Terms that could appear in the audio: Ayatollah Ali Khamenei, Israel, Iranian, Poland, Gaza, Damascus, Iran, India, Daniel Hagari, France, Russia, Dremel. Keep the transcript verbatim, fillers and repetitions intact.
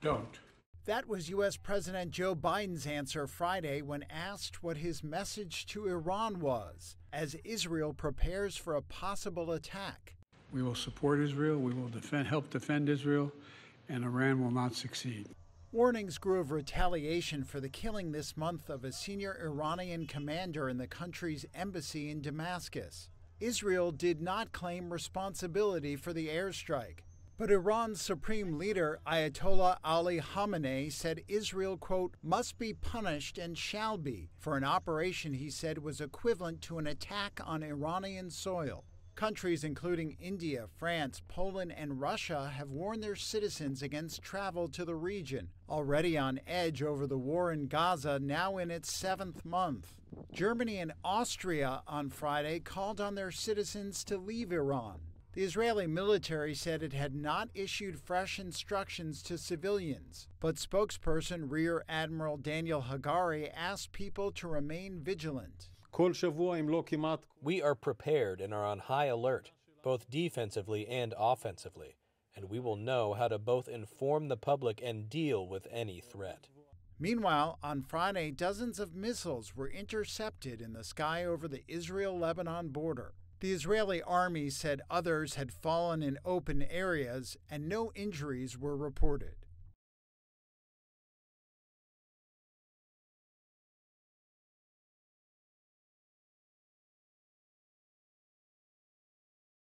don't. That was U S President Joe Biden's answer Friday when asked what his message to Iran was as Israel prepares for a possible attack. We will support Israel, we will defend, help defend Israel, and Iran will not succeed. Warnings grew of retaliation for the killing this month of a senior Iranian commander in the country's embassy in Damascus. Israel did not claim responsibility for the airstrike. But Iran's supreme leader, Ayatollah Ali Khamenei, said Israel, quote, must be punished and shall be for an operation he said was equivalent to an attack on Iranian soil. Countries including India, France, Poland, and Russia have warned their citizens against travel to the region, already on edge over the war in Gaza, now in its seventh month. Germany and Austria on Friday called on their citizens to leave Iran. The Israeli military said it had not issued fresh instructions to civilians, but spokesperson Rear Admiral Daniel Hagari asked people to remain vigilant. We are prepared and are on high alert, both defensively and offensively, and we will know how to both inform the public and deal with any threat. Meanwhile, on Friday, dozens of missiles were intercepted in the sky over the Israel-Lebanon border. The Israeli army said others had fallen in open areas and no injuries were reported.